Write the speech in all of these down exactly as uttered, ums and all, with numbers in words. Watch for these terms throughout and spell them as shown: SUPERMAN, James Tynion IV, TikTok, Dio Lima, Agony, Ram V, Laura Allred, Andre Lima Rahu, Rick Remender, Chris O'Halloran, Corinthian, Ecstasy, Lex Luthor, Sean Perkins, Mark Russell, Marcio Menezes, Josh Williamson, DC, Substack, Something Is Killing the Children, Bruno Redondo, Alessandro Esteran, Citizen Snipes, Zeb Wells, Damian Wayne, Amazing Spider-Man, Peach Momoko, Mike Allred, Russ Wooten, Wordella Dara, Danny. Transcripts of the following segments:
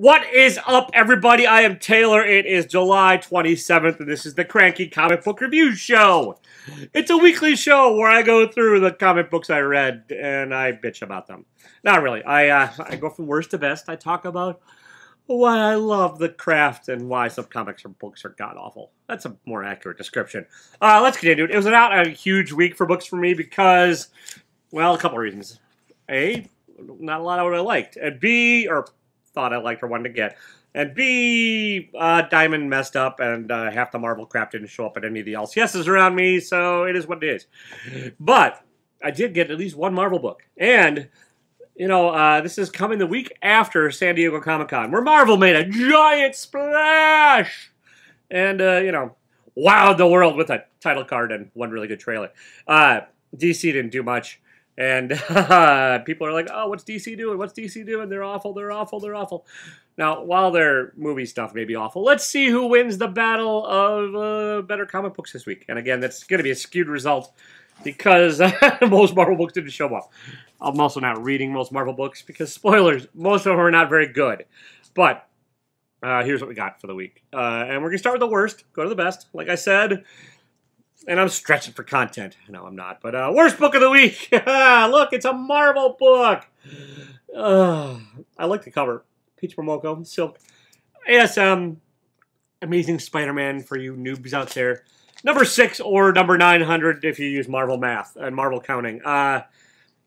What is up, everybody? I am Taylor. It is July twenty-seventh, and this is the Cranky Comic Book Review Show. It's a weekly show where I go through the comic books I read, and I bitch about them. Not really. I, uh, I go from worst to best. I talk about why I love the craft and why some comics or books are god-awful. That's a more accurate description. Uh, let's continue. It was not a huge week for books for me because, well, a couple reasons. A, not a lot of what I liked. And B, or... thought I liked or wanted to get. And B, uh, Diamond messed up and uh, half the Marvel crap didn't show up at any of the L C Ss around me, so it is what it is. But I did get at least one Marvel book. And, you know, uh, this is coming the week after San Diego Comic-Con, where Marvel made a giant splash! And, uh, you know, wowed the world with a title card and one really good trailer. Uh, D C didn't do much. And uh, people are like, oh, what's D C doing? What's D C doing? They're awful, they're awful, they're awful. Now, while their movie stuff may be awful, let's see who wins the battle of uh, better comic books this week. And again, that's going to be a skewed result because most Marvel books didn't show up. I'm also not reading most Marvel books because, spoilers, most of them are not very good. But uh, here's what we got for the week. Uh, and we're going to start with the worst, go to the best. Like I said... and I'm stretching for content. No, I'm not. But uh, worst book of the week. Look, it's a Marvel book. Uh, I like the cover. Peach Momoko, Silk. A S M, Amazing Spider-Man for you noobs out there. Number six or number nine hundred if you use Marvel math and Marvel counting. Uh,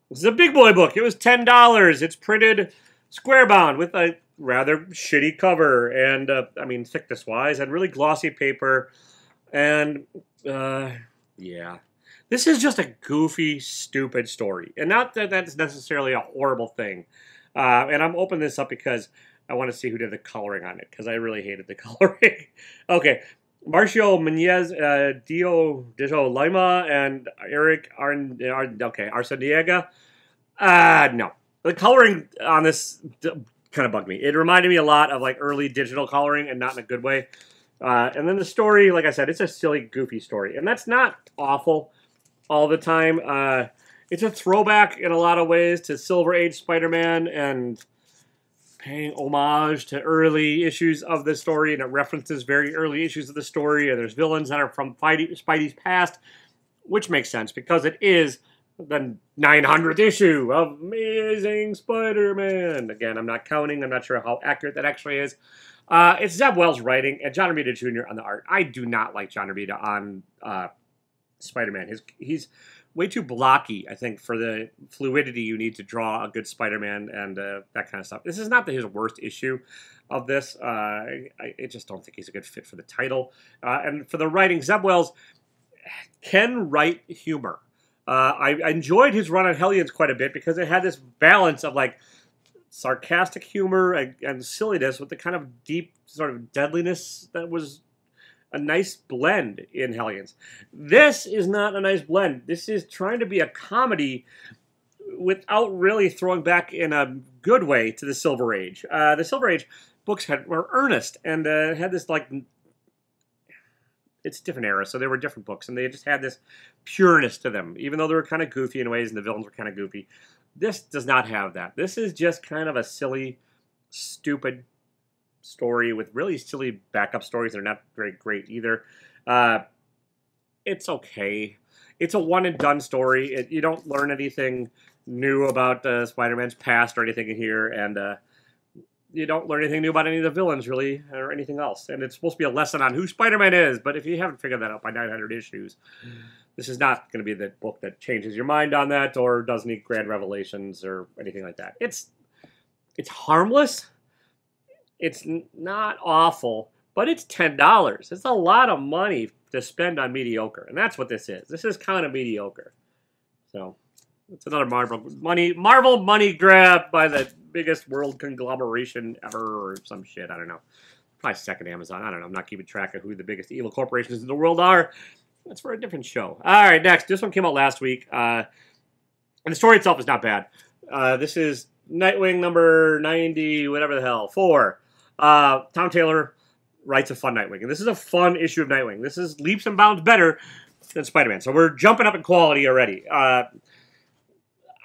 this is a big boy book. It was ten dollars. It's printed square bound with a rather shitty cover. And, uh, I mean, thickness-wise. And really glossy paper. And... Uh, yeah. This is just a goofy, stupid story. And not that that's necessarily a horrible thing. Uh, and I'm opening this up because I want to see who did the coloring on it, because I really hated the coloring. Okay. Marcio Menezes, uh, Dio, Dio Lima, and Eric Arn, Arn, okay, Arsendiega. Uh, no. The coloring on this kind of bugged me. It reminded me a lot of, like, early digital coloring, and not in a good way. Uh, and then the story, like I said, it's a silly, goofy story. And that's not awful all the time. Uh, it's a throwback in a lot of ways to Silver Age Spider-Man and paying homage to early issues of the story. And it references very early issues of the story. And there's villains that are from Spidey's past, which makes sense because it is the nine hundredth issue of Amazing Spider-Man. Again, I'm not counting. I'm not sure how accurate that actually is. Uh, it's Zeb Wells writing and John Romita Junior on the art. I do not like John Romita on uh, Spider-Man. He's, he's way too blocky, I think, for the fluidity you need to draw a good Spider-Man and uh, that kind of stuff. This is not his worst issue of this. Uh, I, I just don't think he's a good fit for the title. Uh, and for the writing, Zeb Wells can write humor. Uh, I, I enjoyed his run on Hellions quite a bit because it had this balance of, like, sarcastic humor and, and silliness with the kind of deep sort of deadliness that was a nice blend in Hellions. This is not a nice blend. This is trying to be a comedy without really throwing back in a good way to the Silver Age. Uh, the Silver Age books had, were earnest and uh, had this, like, it's a different era, so they were different books, and they just had this pureness to them, even though they were kind of goofy in ways and the villains were kind of goofy. This does not have that. This is just kind of a silly, stupid story with really silly backup stories. They're not very great either. Uh, it's okay. It's a one-and-done story. It, you don't learn anything new about uh, Spider-Man's past or anything in here, and uh, you don't learn anything new about any of the villains, really, or anything else. And it's supposed to be a lesson on who Spider-Man is, but if you haven't figured that out by nine hundred issues... this is not going to be the book that changes your mind on that or does any grand revelations or anything like that. It's it's harmless. It's not awful, but it's ten dollars. It's a lot of money to spend on mediocre, and that's what this is. This is kind of mediocre. So it's another Marvel money, Marvel money grab by the biggest world conglomeration ever or some shit. I don't know. Probably second Amazon. I don't know. I'm not keeping track of who the biggest evil corporations in the world are. That's for a different show. All right, next. This one came out last week. Uh, and the story itself is not bad. Uh, this is Nightwing number ninety, whatever the hell, four. Uh, Tom Taylor writes a fun Nightwing. And this is a fun issue of Nightwing. This is leaps and bounds better than Spider-Man. So we're jumping up in quality already. Uh,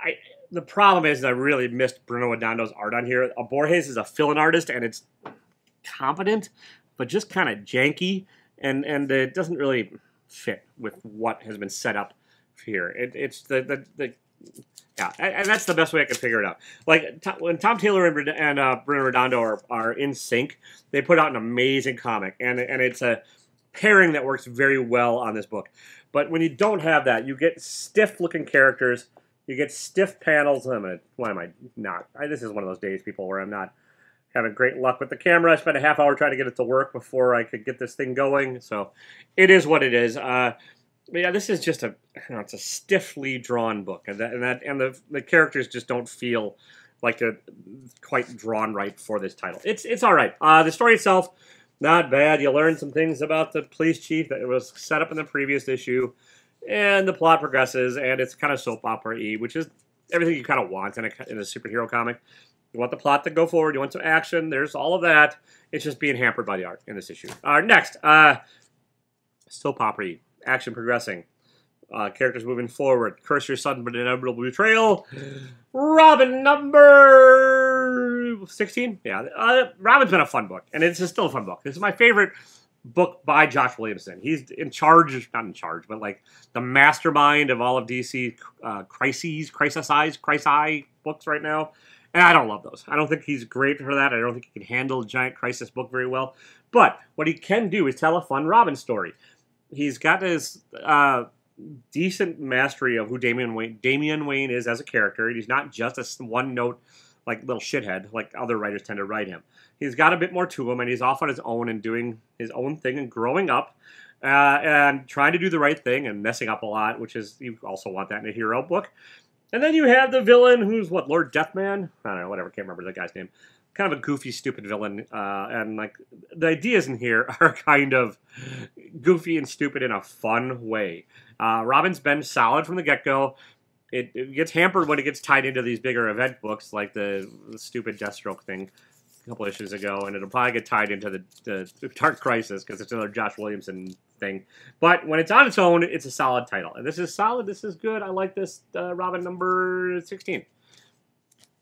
I the problem is I really missed Bruno Redondo's art on here. A Borges is a fill-in artist, and it's competent, but just kind of janky, and, and it doesn't really fit with what has been set up here. It, it's the, the, the yeah, and that's the best way I can figure it out. Like, when Tom Taylor and, and uh, Bruno Redondo are, are in sync, they put out an amazing comic, and, and it's a pairing that works very well on this book. But when you don't have that, you get stiff-looking characters, you get stiff panels. I'm gonna, why am I not? I, this is one of those days, people, where I'm not having great luck with the camera. I spent a half hour trying to get it to work before I could get this thing going, so it is what it is. Uh, But yeah, this is just a, you know, it's a stiffly drawn book, and that, and that, and the the characters just don't feel like they're quite drawn right for this title. It's it's all right. Uh, the story itself, not bad. You learn some things about the police chief that was set up in the previous issue, and the plot progresses, and it's kind of soap opera-y, which is everything you kind of want in a in a superhero comic. You want the plot to go forward. You want some action. There's all of that. It's just being hampered by the art in this issue. Uh, next, uh, soap opera-y. Action progressing, uh, characters moving forward, curse your sudden but inevitable betrayal. Robin number sixteen, yeah. Uh, Robin's been a fun book, and it's still a fun book. This is my favorite book by Josh Williamson. He's in charge, not in charge, but like the mastermind of all of D C uh, crises, crisis-eyes, crisis-eye books right now. And I don't love those. I don't think he's great for that. I don't think he can handle a giant crisis book very well. But what he can do is tell a fun Robin story. He's got his uh, decent mastery of who Damian Wayne, Damian Wayne is as a character. He's not just a one-note, like, little shithead like other writers tend to write him. He's got a bit more to him, and he's off on his own and doing his own thing and growing up uh, and trying to do the right thing and messing up a lot, which is, you also want that in a hero book. And then you have the villain who's, what, Lord Deathman? I don't know, whatever, can't remember the guy's name. Kind of a goofy, stupid villain, uh, and like the ideas in here are kind of goofy and stupid in a fun way. Uh, Robin's been solid from the get-go. It, it gets hampered when it gets tied into these bigger event books, like the, the stupid Deathstroke thing a couple issues ago, and it'll probably get tied into the, the, the Dark Crisis because it's another Josh Williamson thing. But when it's on its own, it's a solid title, and this is solid. This is good. I like this uh, Robin number sixteen.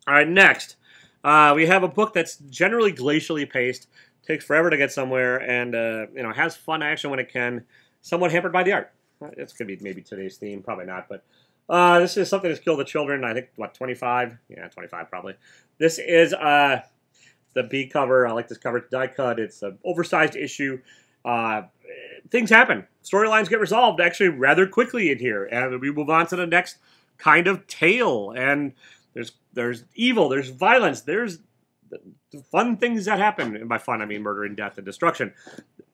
All right, next. Uh, we have a book that's generally glacially paced, takes forever to get somewhere, and uh, you know, has fun action when it can, somewhat hampered by the art. It's going to be maybe today's theme, probably not, but uh, this is Something Is Killing the Children, I think, what, twenty-five? Yeah, twenty-five probably. This is uh, the B cover. I like this cover. It's die cut. It's an oversized issue. Uh, things happen. Storylines get resolved actually rather quickly in here, and we move on to the next kind of tale, and There's there's evil, there's violence, there's fun things that happen. And by fun, I mean murder and death and destruction.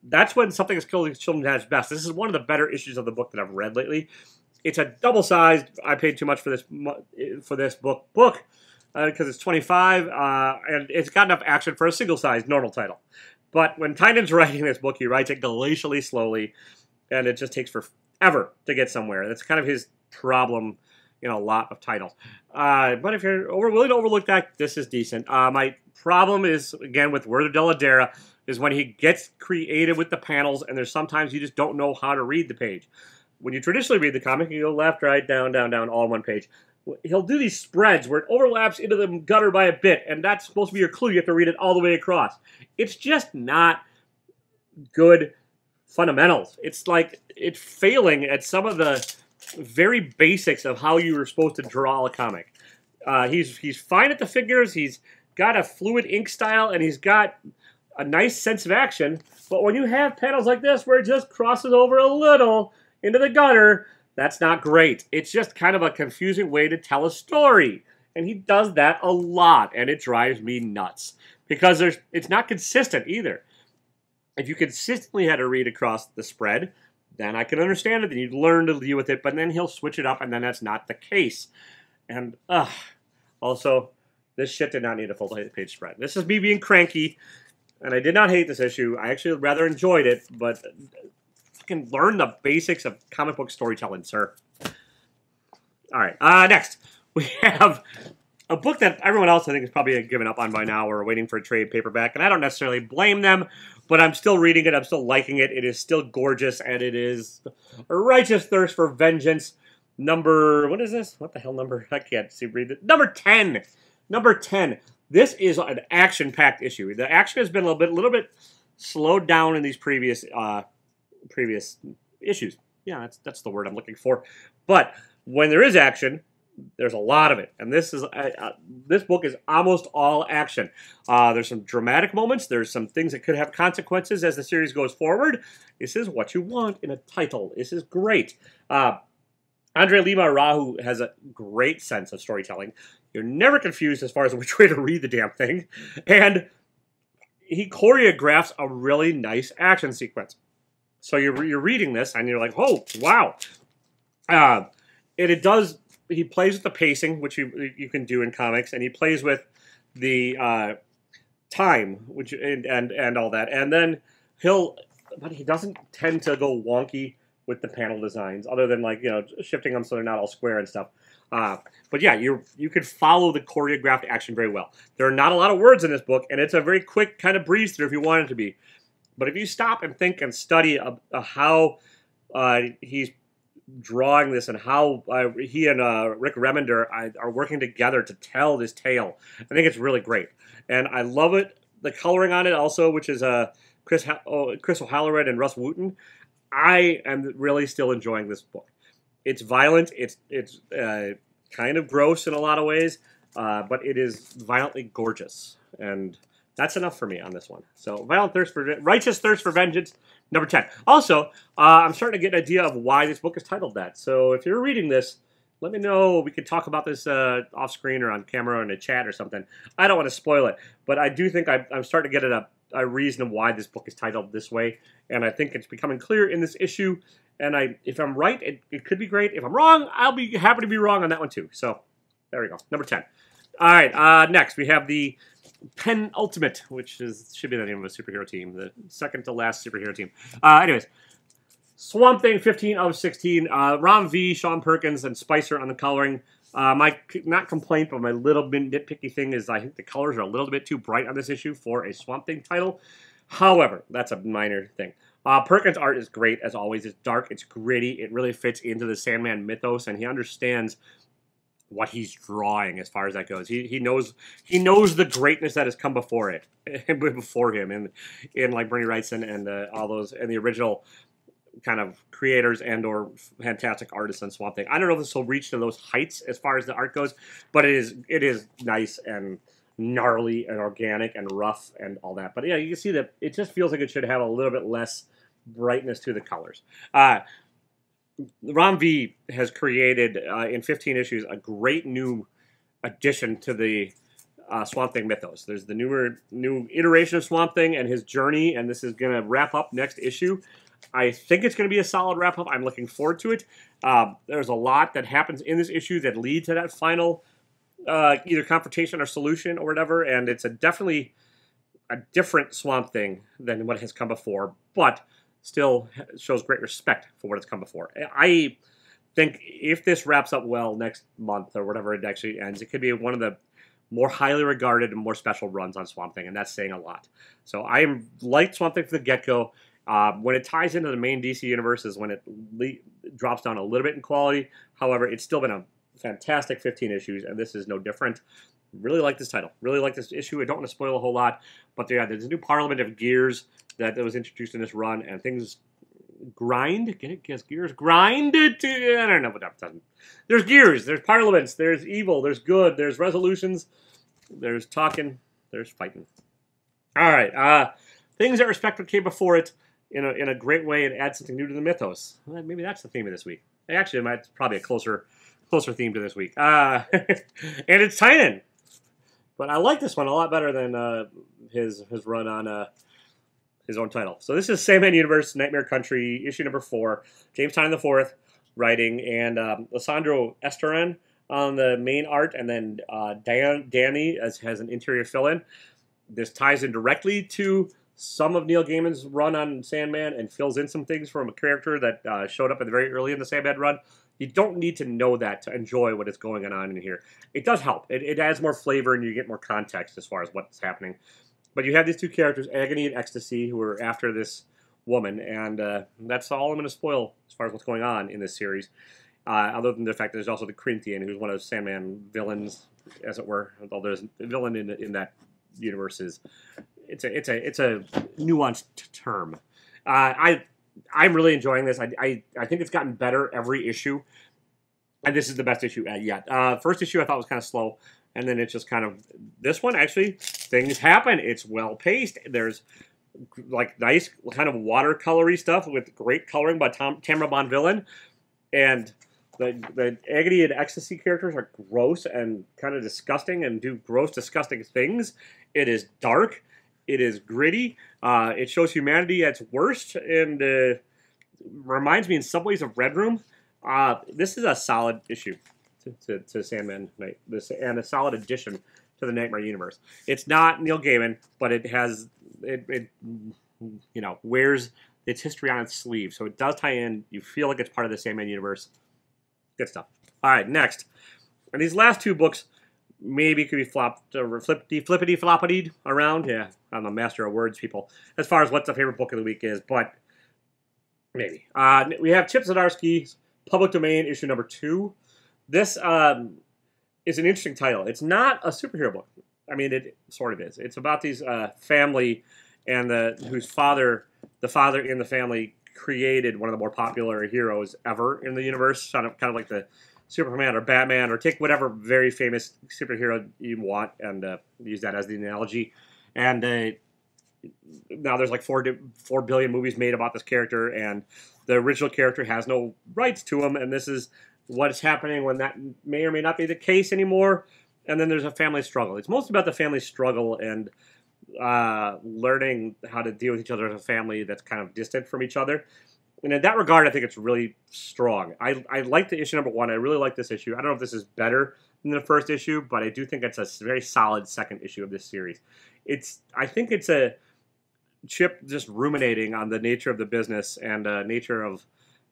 That's when Something Is Killing the Children at its best. This is one of the better issues of the book that I've read lately. It's a double-sized, I paid too much for this for this book, book because uh, it's twenty-five, uh, and it's got enough action for a single-sized normal title. But when Tynion's writing this book, he writes it glacially slowly, and it just takes forever to get somewhere. That's kind of his problem in a lot of titles. Uh, but if you're over, willing to overlook that, this is decent. Uh, my problem is, again, with Wordella Dara, is when he gets creative with the panels, and there's sometimes you just don't know how to read the page. When you traditionally read the comic, you go left, right, down, down, down, all in one page. He'll do these spreads where it overlaps into the gutter by a bit, and that's supposed to be your clue. You have to read it all the way across. It's just not good fundamentals. It's like it's failing at some of the very basics of how you were supposed to draw a comic. Uh, he's he's fine at the figures. He's got a fluid ink style, and he's got a nice sense of action. But when you have panels like this where it just crosses over a little into the gutter, that's not great. It's just kind of a confusing way to tell a story. And he does that a lot, and it drives me nuts. Because there's it's not consistent either. If you consistently had to read across the spread, then I can understand it, then you'd learn to deal with it, but then he'll switch it up, and then that's not the case. And, ugh. Also, this shit did not need a full-page spread. This is me being cranky, and I did not hate this issue. I actually rather enjoyed it, but fucking learn the basics of comic book storytelling, sir. All right, uh, next. We have a book that everyone else, I think, is probably given up on by now. We're waiting for a trade paperback, and I don't necessarily blame them, but I'm still reading it. I'm still liking it. It is still gorgeous, and it is a righteous thirst for vengeance number, what is this? What the hell number? I can't see, read it. Number ten. Number ten. This is an action-packed issue. The action has been a little bit, little bit slowed down in these previous, uh, previous issues. Yeah, that's that's the word I'm looking for. But when there is action, there's a lot of it, and this is uh, uh, this book is almost all action. Uh, there's some dramatic moments. There's some things that could have consequences as the series goes forward. This is what you want in a title. This is great. Uh, Andre Lima Rahu has a great sense of storytelling. You're never confused as far as which way to read the damn thing. And he choreographs a really nice action sequence. So you're, you're reading this, and you're like, oh, wow. Uh, and it does, he plays with the pacing, which you, you can do in comics, and he plays with the uh, time which and, and, and all that. And then he'll, but he doesn't tend to go wonky with the panel designs, other than, like, you know, shifting them so they're not all square and stuff. Uh, but yeah, you you can follow the choreographed action very well. There are not a lot of words in this book, and it's a very quick kind of breeze through if you want it to be. But if you stop and think and study uh, uh, how uh, he's drawing this and how uh, he and uh, Rick Remender are, are working together to tell this tale, I think it's really great. And I love it. The coloring on it also, which is uh, Chris, oh, Chris O'Halloran and Russ Wooten. I am really still enjoying this book. It's violent. It's it's uh, kind of gross in a lot of ways, uh, but it is violently gorgeous, and that's enough for me on this one. So, violent thirst for righteous thirst for vengeance, number ten. Also, uh, I'm starting to get an idea of why this book is titled that. So, if you're reading this, let me know. We could talk about this uh, off screen or on camera or in a chat or something. I don't want to spoil it, but I do think I, I'm starting to get a, a reason why this book is titled this way, and I think it's becoming clear in this issue. And I, if I'm right, it, it could be great. If I'm wrong, I'll be happy to be wrong on that one, too. So, there we go. Number ten. All right, uh, next we have the penultimate, which is should be the name of a superhero team. The second to last superhero team. Uh, anyways, Swamp Thing, fifteen of sixteen. Uh, Ram V, Sean Perkins, and Spicer on the coloring. Uh, my, not complaint, but my little bit nitpicky thing is I think the colors are a little bit too bright on this issue for a Swamp Thing title. However, that's a minor thing. Uh, Perkins' art is great, as always. It's dark, it's gritty, it really fits into the Sandman mythos, and he understands what he's drawing as far as that goes. He he knows he knows the greatness that has come before it, before him, and in like Bernie Wrightson and uh, all those, and the original kind of creators and or fantastic artists on Swamp Thing. I don't know if this will reach to those heights as far as the art goes, but it is it is nice and gnarly and organic and rough and all that. But yeah, you can see that it just feels like it should have a little bit less brightness to the colors. Uh, Ram V has created, uh, in fifteen issues, a great new addition to the uh, Swamp Thing mythos. There's the newer, new iteration of Swamp Thing and his journey, and this is going to wrap up next issue. I think it's going to be a solid wrap-up. I'm looking forward to it. Uh, there's a lot that happens in this issue that lead to that final uh, either confrontation or solution or whatever, and it's a definitely a different Swamp Thing than what has come before, but still shows great respect for what it's come before. I think if this wraps up well next month or whatever it actually ends, it could be one of the more highly regarded and more special runs on Swamp Thing, and that's saying a lot. So I am like Swamp Thing from the get-go. Uh, when it ties into the main D C universe is when it le drops down a little bit in quality. However, it's still been a fantastic fifteen issues, and this is no different. Really like this title. Really like this issue. I don't want to spoil a whole lot, but yeah, there's a new Parliament of Gears that was introduced in this run, and things grind. Get it? Guess gears grind. It. I don't know what that doesn't. There's gears. There's parliaments. There's evil. There's good. There's resolutions. There's talking. There's fighting. All right. Uh, things that respect came before it in a in a great way and add something new to the mythos. Well, maybe that's the theme of this week. Actually, it might probably a closer closer theme to this week. Uh, and it's Tynion. But I like this one a lot better than uh, his his run on uh, his own title. So this is Sandman Universe, Nightmare Country, issue number four. James Tynion the fourth writing, and um, Alessandro Esteran on the main art, and then uh, Dan, Danny as, has an interior fill-in. This ties in directly to some of Neil Gaiman's run on Sandman and fills in some things from a character that uh, showed up at the very early in the Sandman run. You don't need to know that to enjoy what is going on in here. It does help. It, it adds more flavor and you get more context as far as what's happening. But you have these two characters, Agony and Ecstasy, who are after this woman. And uh, that's all I'm going to spoil as far as what's going on in this series. uh, other than the fact that there's also the Corinthian, who's one of Sandman villains, as it were. Although there's a villain in in that universe is it's a it's a it's a nuanced term. Uh, I I'm really enjoying this. I, I I think it's gotten better every issue, and this is the best issue yet. Uh, first issue I thought was kind of slow. And then it's just kind of, this one, actually, things happen. It's well-paced. There's, like, nice kind of watercolory stuff with great coloring by Tom, Tamara Bonvillain. And the, the Agony and Ecstasy characters are gross and kind of disgusting and do gross, disgusting things. It is dark. It is gritty. Uh, it shows humanity at its worst and uh, reminds me in some ways of Red Room. Uh, this is a solid issue. To, to Sandman Night, this and a solid addition to the Nightmare universe. It's not Neil Gaiman, but it has it, it you know wears its history on its sleeve, so it does tie in. You feel like it's part of the Sandman universe. Good stuff. All right, next, and these last two books maybe could be flopped or flippity flippity floppity around. Yeah, I'm a master of words, people. As far as what the favorite book of the week is, but maybe uh, we have Chip Zdarsky's Public Domain issue number two. This um, is an interesting title. It's not a superhero book. I mean, it sort of is. It's about these uh, family and the whose father, the father in the family, created one of the more popular heroes ever in the universe. Kind of, kind of like the Superman or Batman, or take whatever very famous superhero you want and uh, use that as the analogy. And uh, now there's like four four billion movies made about this character, and the original character has no rights to him. And this is what is happening when that may or may not be the case anymore. And then there's a family struggle. It's mostly about the family struggle and uh, learning how to deal with each other as a family that's kind of distant from each other. And in that regard, I think it's really strong. I, I like the issue number one. I really like this issue. I don't know if this is better than the first issue, but I do think it's a very solid second issue of this series. It's I think it's a Chip just ruminating on the nature of the business and uh, nature of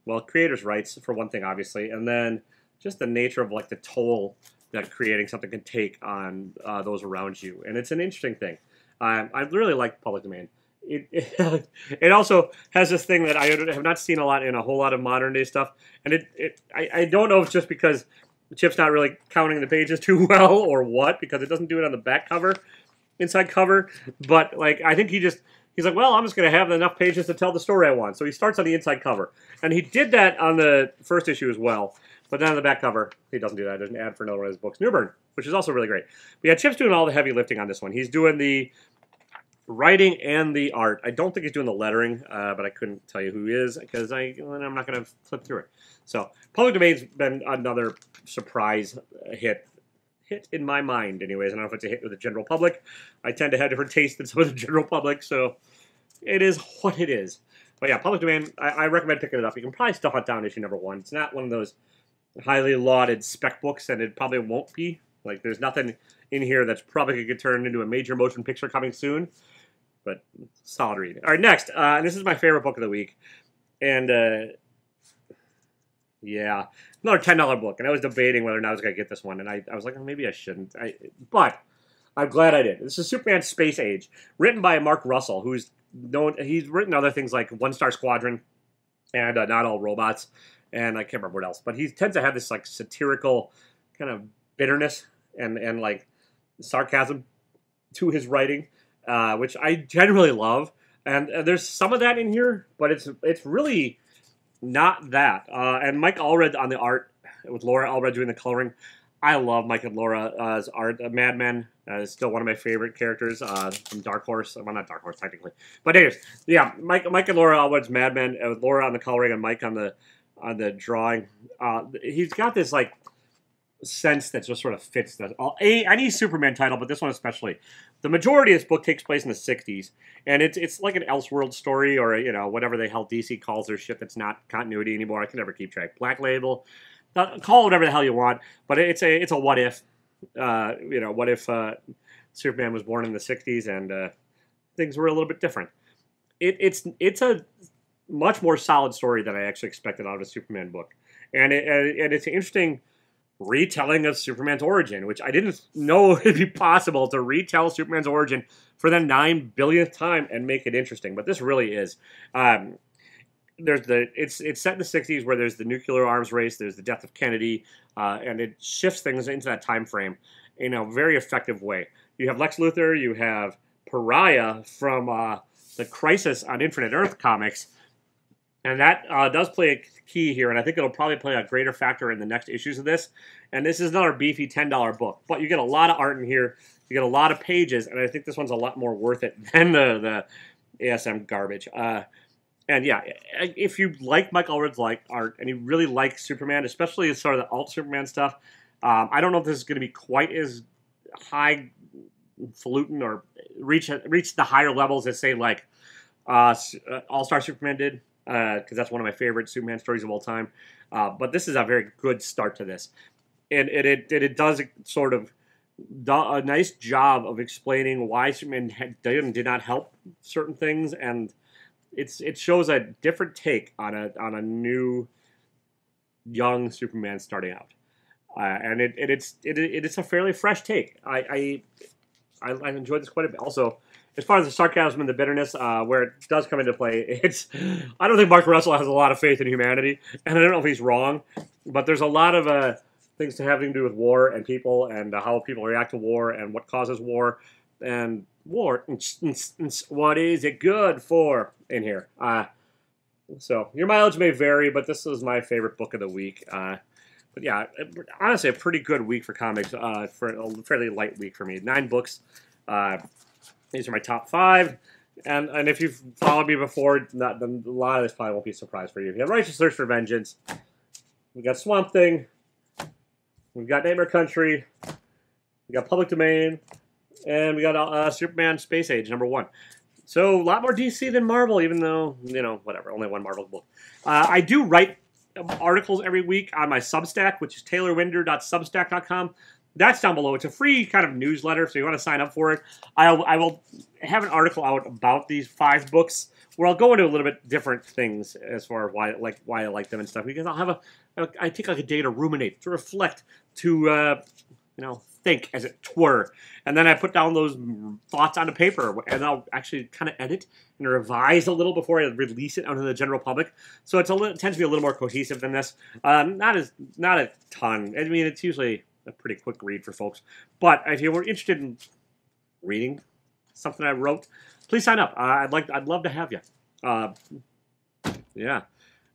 Well, creators' rights, for one thing, obviously, and then just the nature of, like, the toll that creating something can take on uh, those around you. And it's an interesting thing. Um, I really like Public Domain. It, it, it also has this thing that I have not seen a lot in a whole lot of modern-day stuff, and it, it I, I don't know if it's just because Chip's not really counting the pages too well or what, because it doesn't do it on the back cover, inside cover, but, like, I think he just... He's like, well, I'm just going to have enough pages to tell the story I want. So he starts on the inside cover. And he did that on the first issue as well. But then on the back cover, he doesn't do that. He doesn't add for another one of his books, Newburn, which is also really great. But yeah, Chip's doing all the heavy lifting on this one. He's doing the writing and the art. I don't think he's doing the lettering, uh, but I couldn't tell you who he is because I, I'm not going to flip through it. So Public Domain's been another surprise hit. Hit in my mind, anyways. I don't know if it's a hit with the general public. I tend to have different tastes than some of the general public, so it is what it is. But yeah, Public Domain, I, I recommend picking it up. You can probably still hunt down issue number one. It's not one of those highly lauded spec books, and it probably won't be. Like, there's nothing in here that's probably going to get turned into a major motion picture coming soon, but solid read. All right, next, uh, and this is my favorite book of the week, and uh, yeah, another ten dollar book, and I was debating whether or not I was going to get this one, and I, I was like, oh, maybe I shouldn't, I, but I'm glad I did. This is Superman Space Age, written by Mark Russell, who's known, he's written other things like One Star Squadron and uh, Not All Robots, and I can't remember what else, but he tends to have this, like, satirical kind of bitterness and, and like, sarcasm to his writing, uh, which I generally love, and, and there's some of that in here, but it's it's really... Not that. Uh, and Mike Allred on the art, with Laura Allred doing the coloring. I love Mike and Laura's art. Mad Men uh, is still one of my favorite characters uh, from Dark Horse. Well, not Dark Horse, technically. But anyways, yeah, Mike, Mike and Laura Allred's Mad Men, uh, with Laura on the coloring and Mike on the on the drawing. Uh, he's got this, like, sense that just sort of fits that. A, any Superman title, but this one especially. The majority of this book takes place in the sixties, and it's it's like an Elseworld story, or you know whatever the hell D C calls their shit that's not continuity anymore. I can never keep track. Black Label, uh, call it whatever the hell you want, but it's a it's a what if, uh, you know what if uh, Superman was born in the sixties and uh, things were a little bit different. It, it's it's a much more solid story than I actually expected out of a Superman book, and it, and it's an interesting retelling of Superman's origin, which I didn't know it'd be possible to retell Superman's origin for the nine billionth time and make it interesting, but this really is. Um, there's the it's it's set in the sixties, where there's the nuclear arms race, there's the death of Kennedy, uh, and it shifts things into that time frame in a very effective way. You have Lex Luthor, you have Pariah from uh, the Crisis on Infinite Earth comics, and that uh, does play a key here, and I think it'll probably play a greater factor in the next issues of this. And this is another beefy ten dollar book, but you get a lot of art in here, you get a lot of pages, and I think this one's a lot more worth it than the, the A S M garbage. Uh, and yeah, if you like Mike Allred's like art, and you really like Superman, especially sort of the alt Superman stuff, um, I don't know if this is going to be quite as high falutin or reach reach the higher levels as, say, like uh, All-Star Superman did, because uh, that's one of my favorite Superman stories of all time. Uh, but this is a very good start to this. And it, it, it does sort of do a nice job of explaining why Superman had, did, did not help certain things. And it's it shows a different take on a, on a new, young Superman starting out. Uh, and it, it, it's, it, it, it's a fairly fresh take. I... I I, I enjoyed this quite a bit. Also, as far as the sarcasm and the bitterness, uh, where it does come into play, it's I don't think Mark Russell has a lot of faith in humanity, and I don't know if he's wrong, but there's a lot of uh, things to having to do with war and people and uh, how people react to war and what causes war and war. What is it good for in here? Uh, so your mileage may vary, but this is my favorite book of the week. Uh, But yeah, honestly, a pretty good week for comics, uh, for a fairly light week for me. Nine books. Uh, these are my top five. And and if you've followed me before, not, then a lot of this probably won't be a surprise for you. We have Righteous Search for Vengeance. We've got Swamp Thing. We've got Nightmare Country. We've got Public Domain. And we got uh, Superman Space Age, number one. So a lot more D C than Marvel, even though, you know, whatever. Only one Marvel book. Uh, I do write articles every week on my Substack, which is taylor winder dot substack dot com. That's down below. It's a free kind of newsletter, so you want to sign up for it. I'll, I will have an article out about these five books where I'll go into a little bit different things as far as why, like, why I like them and stuff, because I'll have a, I take like a day to ruminate, to reflect, to, uh, you know, think, as it were. And then I put down those thoughts on the paper, and I'll actually kind of edit and revise a little before I release it out to the general public. So it's a little, it tends to be a little more cohesive than this. Um, not as not a ton. I mean, it's usually a pretty quick read for folks. But if you were interested in reading something I wrote, please sign up. Uh, I'd like, I'd love to have you. Uh, yeah,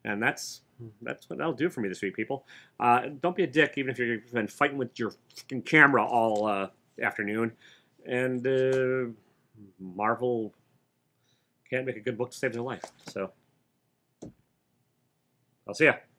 and that's. That's what that'll do for me this week, people. Uh, don't be a dick, even if you've been fighting with your fucking camera all uh, afternoon. And uh, Marvel can't make a good book to save their life. So, I'll see ya.